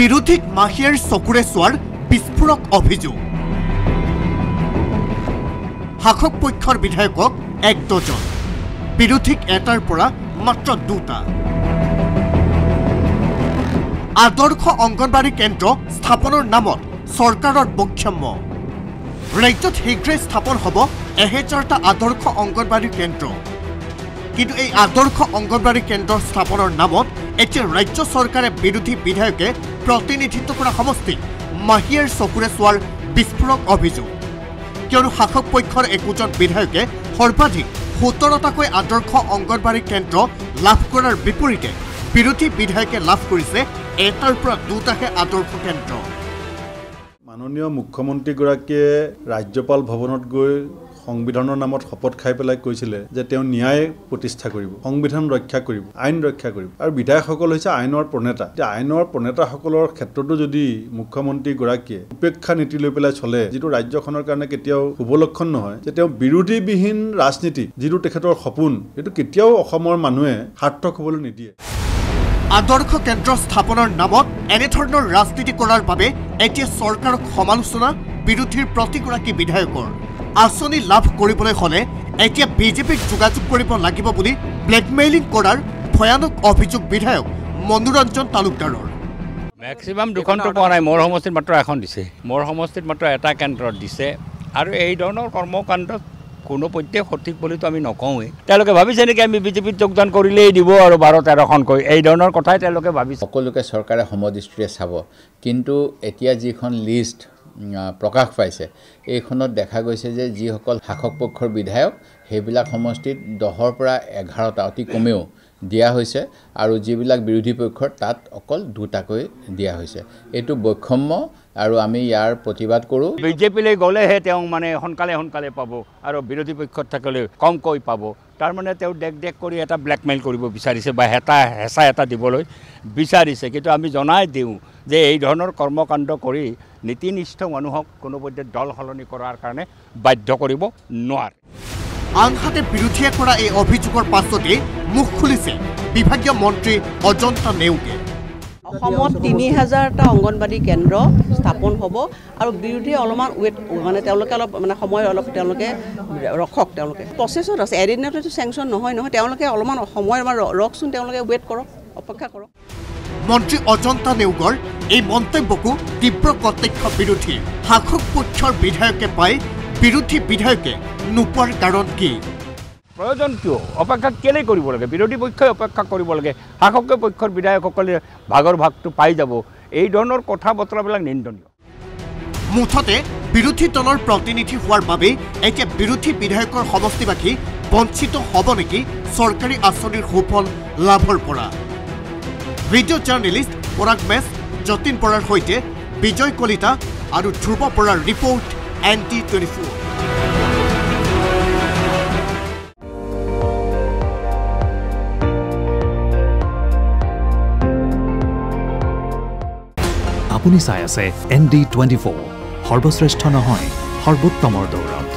বিরোধীক মাহিয়াৰ চকুৰে চোৱাৰ বিস্ফোৰক অভিযোগ। শাসক পক্ষৰ বিধায়কক এক ডজন, বিৰোধীক এটাৰ পৰা মাত্ৰ দুটা। আদৰ্শ অংগনবাড়ী কেন্দ্ৰ স্থাপনৰ নামত চৰকাৰৰ বৈষম্য। ৰাজ্যত শীঘ্ৰে স্থাপন হ'ব ১০০০টা আদৰ্শ অংগনবাড়ী কেন্দ্ৰ। কিন্তু এই আদর্শ অঙ্গনবাড়ী কেন্দ্র স্থাপনের নামত এতিয়া রাজ্য সরকারে বিরোধী বিধায়কে প্রতিনিধিত্ব করা সমষ্টি মাহিয়াৰ চকুৰে চোৱাৰ বিস্ফোরক অভিযোগ। কিয়নো শাসক পক্ষৰ একোজন বিধায়কে সর্বাধিক ১৭টাকৈ আদর্শ অঙ্গনবাড়ী কেন্দ্র লাভ করার বিপরীতে বিরোধী বিধায়কে লাভ করেছে এটার পৰা দুটাহে আদর্শ কেন্দ্র। মাননীয় মুখ্যমন্ত্রীগৰাকীয়ে রাজ্যপাল ভবনত গৈ সংবিধানৰ নামত শপত খাই পেলাই কৈছিলে যে তেওঁ ন্যায় প্ৰতিষ্ঠা কৰিব, সংবিধান ৰক্ষা কৰিব, আইন ৰক্ষা কৰিব। আৰু বিধায়কসকল হৈছে আইনৰ প্ৰণেতা। যে আইনৰ প্ৰণেতাসকলৰ ক্ষেত্ৰতো যদি মুখ্যমন্ত্ৰীগৰাকীয়ে উপেক্ষা নীতি লৈ পেলাই চলে, যিটো ৰাজ্যখনৰ কাৰণে কেতিয়াও শুভ লক্ষণ নহয়। যে তেওঁ বিৰোধীবিহীন ৰাজনীতি, যিটো তেখেতৰ সপোন, এইটো কেতিয়াও অসমৰ মানুহে সাৰ্থক হ'বলৈ নিদিয়ে। আদৰ্শ কেন্দ্ৰ স্থাপনৰ নামত এনেধৰণৰ ৰাজনীতি কৰাৰ বাবে এতিয়া চৰকাৰক সমালোচনা বিৰোধীৰ প্ৰতিগৰাকী বিধায়কৰ। आसनी लाभ কৰিবলৈ হলে এতিয়া বিজেপিক যোগাযোগ কৰিব লাগিব বুলি ব্লেকমেইলিং কৰাৰ ভয়ানক অভিযোগ বিধায়ক মনোৰঞ্জন তালুকদাৰৰ। ম্যাক্সিমাম দুখনটো পোৱা নাই, মোৰ সমষ্টিত মাত্ৰ এখন দিছে, মোৰ সমষ্টিত মাত্ৰ এটা কেন্দ্ৰ দিছে। আৰু এই ধৰণৰ কৰ্মকাণ্ড কোনো পৰ্যায়ে সঠিক বুলিতো আমি নকওঁৱে। তেওঁলোকে ভাবিছে নেকি আমি বিজেপিত যোগদান কৰিলেই দিব আৰু ১২-১৩খনকৈ, এই ধৰণৰ কথাই তেওঁলোকে ভাবিছে। সকলোকে চৰকাৰে সমদৃষ্টিৰে চাব, কিন্তু এতিয়া যিখন লিষ্ট প্রকাশ পাইছে এইখনত দেখা গৈছে যে যিসকল শাসক পক্ষৰ বিধায়ক সেইবিলাক সমষ্টিত 10-11টা অতি কমেও দিয়া হৈছে, আৰু যিবিলাক বিৰোধী পক্ষৰ তাত অকল দুটাকৈ দিয়া হৈছে। এইটো বৈষম্য আৰু আমি ইয়াৰ প্ৰতিবাদ কৰোঁ। বিজেপিলৈ গ'লেহে তেওঁ মানে সোনকালে পাব, আৰু বিৰোধী পক্ষত থাকিলে কমকৈ পাব। তাৰমানে তেওঁ ডেক কৰি এটা ব্লেকমেইল কৰিব বিচাৰিছে বা হেঁচা এটা দিবলৈ বিচাৰিছে। কিন্তু আমি জনাই দিওঁ যে এই ধৰণৰ কৰ্মকাণ্ড কৰি নীতিনিষ্ঠ মানুহক কোনো পৰ্যায়ত দল সলনি কৰাৰ কাৰণে বাধ্য কৰিব নোৱাৰে। আনহাতে বিৰোধীয়ে কৰা এই অভিযোগৰ পাছতে মুখ খুলিছে বিভাগীয় মন্ত্রী অজন্তা নেওগে। ৩০০০টা অঙ্গনবাড়ী কেন্দ্র স্থাপন হব, আর বিরোধী অলমান ওয়েট মানে অলপ মানে সময় অলপ রক্ষক। ২৫ত আছে, এদিনতো স্যাংশন নহয়, অলমান সময় রক্ষণ, ওয়েট করক, অপেক্ষা করক। মন্ত্রী অজন্তা নেওগৰ এই মন্তব্যকো তীব্র প্রত্যক্ষ বিরোধী। শাসক পক্ষৰ বিধায়কে পায়, বিরোধী বিধায়কে নোপোৱাৰ কারণ কি? প্রয়োজন কিয়? অপেক্ষা কেলে কৰিব লাগে? বিরোধী পক্ষই অপেক্ষা কৰিব লাগে, শাসক পক্ষৰ বিধায়কসকলে ভাগৰ ভাগটো পাই যাব। এই ধৰণৰ কথা বতৰাবিলাক নিন্দনীয়। মুঠতে বিৰোধী দলৰ প্ৰতিনিধি হোৱাৰ বাবে এতিয়া বিৰোধী বিধায়কৰ সমষ্টিবাসী বঞ্চিত হ'ব নেকি চৰকাৰী আঁচনিৰ সুফল লাভৰ পৰা? ভিডিঅ' জাৰ্নেলিষ্ট পৰাগ মেচ, যতীন বৰাৰ সৈতে বিজয় কলিতা আৰু ধ্ৰুৱ বৰাৰ ৰিপৰ্ট, ND24। আপুনি চাই আছে ND24, সৰ্বশ্ৰেষ্ঠ নহয় সৰ্বোত্তমৰ দৌৰত।